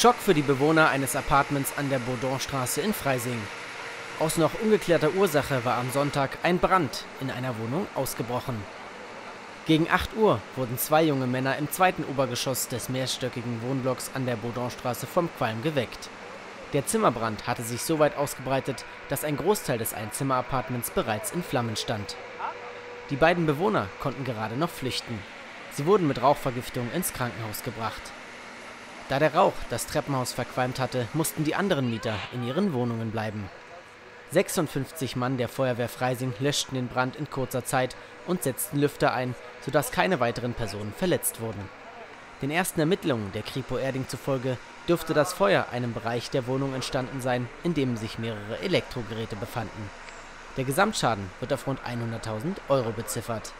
Schock für die Bewohner eines Apartments an der Bourdonstraße in Freising. Aus noch ungeklärter Ursache war am Sonntag ein Brand in einer Wohnung ausgebrochen. Gegen 8 Uhr wurden zwei junge Männer im zweiten Obergeschoss des mehrstöckigen Wohnblocks an der Bourdonstraße vom Qualm geweckt. Der Zimmerbrand hatte sich so weit ausgebreitet, dass ein Großteil des Einzimmer-Apartments bereits in Flammen stand. Die beiden Bewohner konnten gerade noch flüchten. Sie wurden mit Rauchvergiftung ins Krankenhaus gebracht. Da der Rauch das Treppenhaus verqualmt hatte, mussten die anderen Mieter in ihren Wohnungen bleiben. 56 Mann der Feuerwehr Freising löschten den Brand in kurzer Zeit und setzten Lüfter ein, sodass keine weiteren Personen verletzt wurden. Den ersten Ermittlungen der Kripo Erding zufolge dürfte das Feuer einem Bereich der Wohnung entstanden sein, in dem sich mehrere Elektrogeräte befanden. Der Gesamtschaden wird auf rund 100.000 € beziffert.